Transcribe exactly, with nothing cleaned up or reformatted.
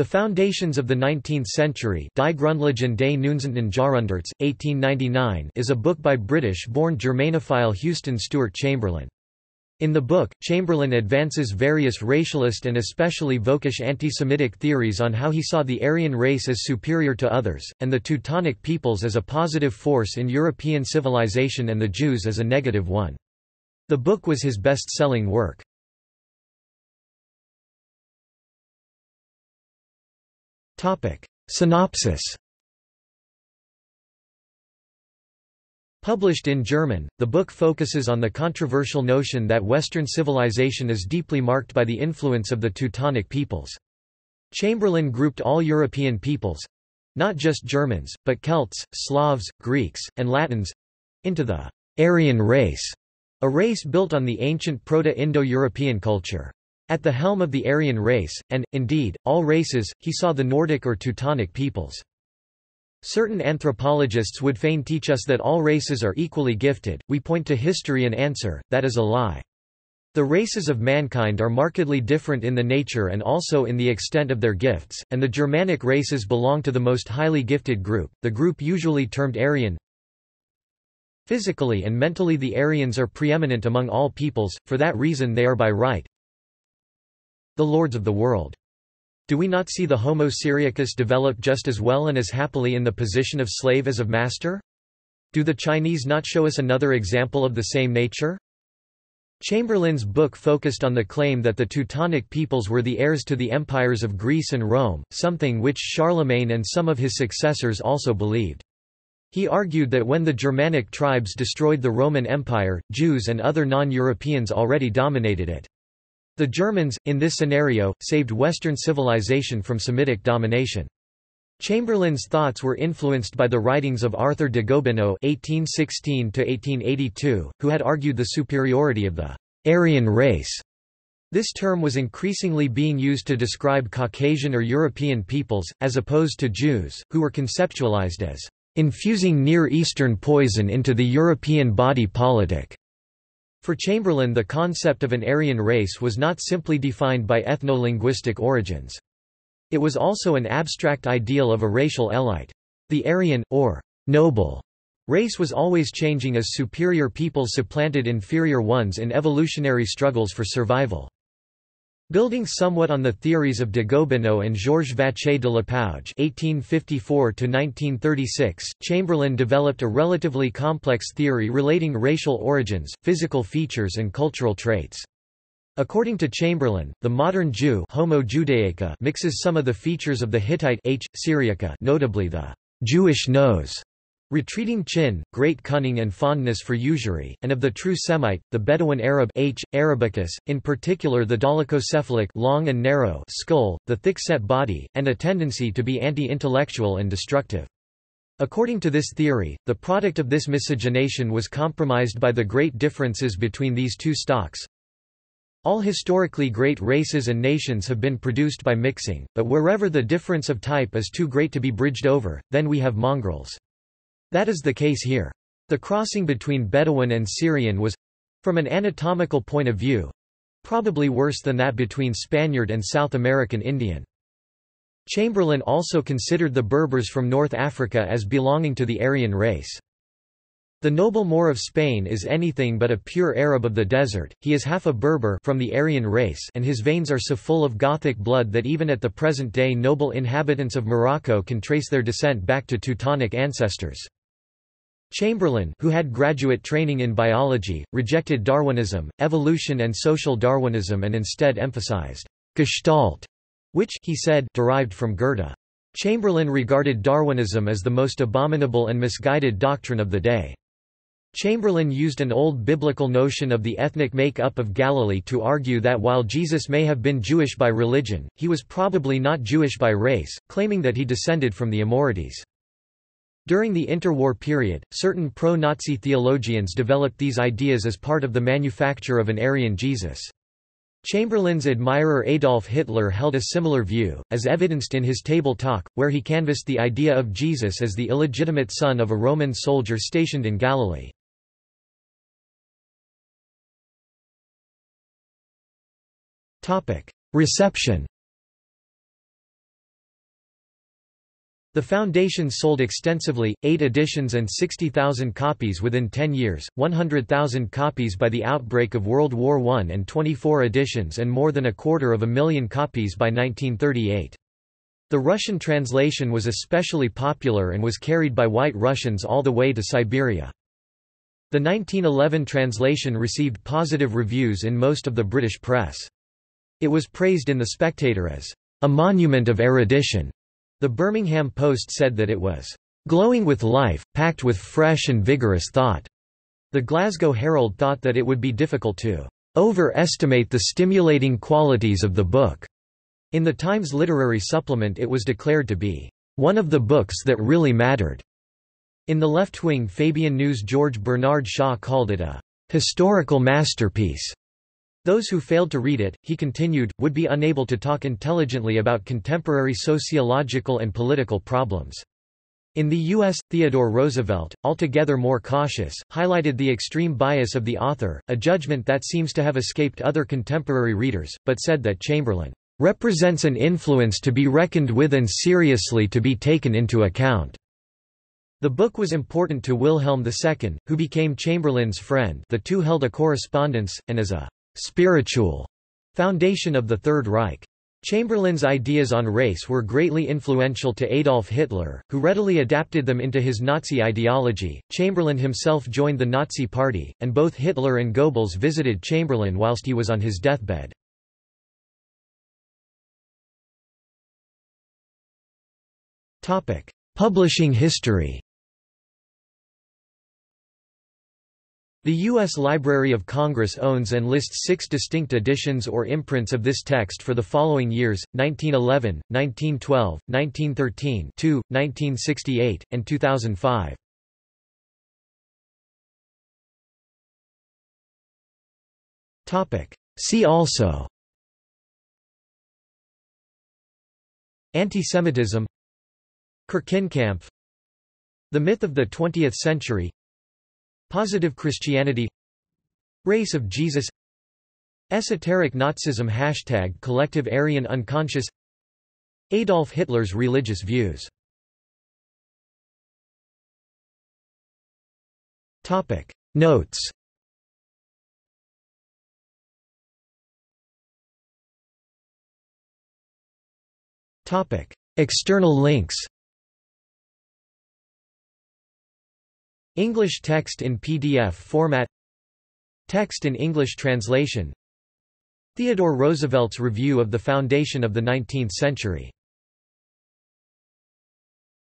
The Foundations of the Nineteenth Century, Die Grundlagen des neunzehnten Jahrhunderts, eighteen ninety-nine, is a book by British-born Germanophile Houston Stewart Chamberlain. In the book, Chamberlain advances various racialist and especially völkisch anti-Semitic theories on how he saw the Aryan race as superior to others, and the Teutonic peoples as a positive force in European civilization and the Jews as a negative one. The book was his best-selling work. Synopsis. Published in German, the book focuses on the controversial notion that Western civilization is deeply marked by the influence of the Teutonic peoples. Chamberlain grouped all European peoples—not just Germans, but Celts, Slavs, Greeks, and Latins—into the Aryan race, a race built on the ancient Proto-Indo-European culture. At the helm of the Aryan race, and, indeed, all races, he saw the Nordic or Teutonic peoples. Certain anthropologists would fain teach us that all races are equally gifted. We point to history and answer, that is a lie. The races of mankind are markedly different in the nature and also in the extent of their gifts, and the Germanic races belong to the most highly gifted group, the group usually termed Aryan. Physically and mentally the Aryans are preeminent among all peoples, for that reason they are by right the lords of the world. Do we not see the Homo Syriacus develop just as well and as happily in the position of slave as of master? Do the Chinese not show us another example of the same nature? Chamberlain's book focused on the claim that the Teutonic peoples were the heirs to the empires of Greece and Rome, something which Charlemagne and some of his successors also believed. He argued that when the Germanic tribes destroyed the Roman Empire, Jews and other non-Europeans already dominated it. The Germans, in this scenario, saved Western civilization from Semitic domination. Chamberlain's thoughts were influenced by the writings of Arthur de Gobineau (eighteen sixteen to eighteen eighty-two), who had argued the superiority of the Aryan race. This term was increasingly being used to describe Caucasian or European peoples, as opposed to Jews, who were conceptualized as infusing Near Eastern poison into the European body politic. For Chamberlain, the concept of an Aryan race was not simply defined by ethno-linguistic origins. It was also an abstract ideal of a racial elite. The Aryan, or noble, race was always changing as superior peoples supplanted inferior ones in evolutionary struggles for survival. Building somewhat on the theories of de Gobineau and Georges Vaché de Lapouge (eighteen fifty-four to nineteen thirty-six), Chamberlain developed a relatively complex theory relating racial origins, physical features and cultural traits. According to Chamberlain, the modern Jew Homo Judaica mixes some of the features of the Hittite H. Syriaca, notably the Jewish nose, retreating chin, great cunning and fondness for usury, and of the true Semite, the Bedouin Arab H. Arabicus, in particular the dolichocephalic long and narrow skull, the thick-set body, and a tendency to be anti-intellectual and destructive. According to this theory, the product of this miscegenation was compromised by the great differences between these two stocks. All historically great races and nations have been produced by mixing, but wherever the difference of type is too great to be bridged over, then we have mongrels. That is the case here. The crossing between Bedouin and Syrian was, from an anatomical point of view, probably worse than that between Spaniard and South American Indian. Chamberlain also considered the Berbers from North Africa as belonging to the Aryan race. The noble Moor of Spain is anything but a pure Arab of the desert, he is half a Berber from the Aryan race and his veins are so full of Gothic blood that even at the present day noble inhabitants of Morocco can trace their descent back to Teutonic ancestors. Chamberlain, who had graduate training in biology, rejected Darwinism, evolution and social Darwinism and instead emphasized Gestalt, which, he said, derived from Goethe. Chamberlain regarded Darwinism as the most abominable and misguided doctrine of the day. Chamberlain used an old biblical notion of the ethnic make-up of Galilee to argue that while Jesus may have been Jewish by religion, he was probably not Jewish by race, claiming that he descended from the Amorites. During the interwar period, certain pro-Nazi theologians developed these ideas as part of the manufacture of an Aryan Jesus. Chamberlain's admirer Adolf Hitler held a similar view, as evidenced in his Table Talk, where he canvassed the idea of Jesus as the illegitimate son of a Roman soldier stationed in Galilee. Reception. The Foundations sold extensively, eight editions and sixty thousand copies within ten years, one hundred thousand copies by the outbreak of World War One and twenty-four editions and more than a quarter of a million copies by nineteen thirty-eight. The Russian translation was especially popular and was carried by White Russians all the way to Siberia. The nineteen eleven translation received positive reviews in most of the British press. It was praised in The Spectator as a monument of erudition. The Birmingham Post said that it was glowing with life, packed with fresh and vigorous thought. The Glasgow Herald thought that it would be difficult to overestimate the stimulating qualities of the book. In the Times Literary Supplement it was declared to be one of the books that really mattered. In the left-wing Fabian News George Bernard Shaw called it a historical masterpiece. Those who failed to read it, he continued, would be unable to talk intelligently about contemporary sociological and political problems. In the U S, Theodore Roosevelt, altogether more cautious, highlighted the extreme bias of the author, a judgment that seems to have escaped other contemporary readers, but said that Chamberlain represents an influence to be reckoned with and seriously to be taken into account. The book was important to Wilhelm the Second, who became Chamberlain's friend. The two held a correspondence, and as a spiritual foundation of the Third Reich. Chamberlain's ideas on race were greatly influential to Adolf Hitler, who readily adapted them into his Nazi ideology. Chamberlain himself joined the Nazi Party, and both Hitler and Goebbels visited Chamberlain whilst he was on his deathbed. Publishing history. The U S Library of Congress owns and lists six distinct editions or imprints of this text for the following years, nineteen eleven, nineteen twelve, nineteen thirteen, two, nineteen sixty-eight, and two thousand five. See also: Antisemitism, Kirchenkampf, The Myth of the Twentieth Century, Positive Christianity, Race of Jesus, Esoteric Nazism, Hashtag Collective Aryan Unconscious, Adolf Hitler's religious views. Topic Notes. Topic External links. English text in P D F format, text in English translation, Theodore Roosevelt's review of the foundation of the nineteenth century.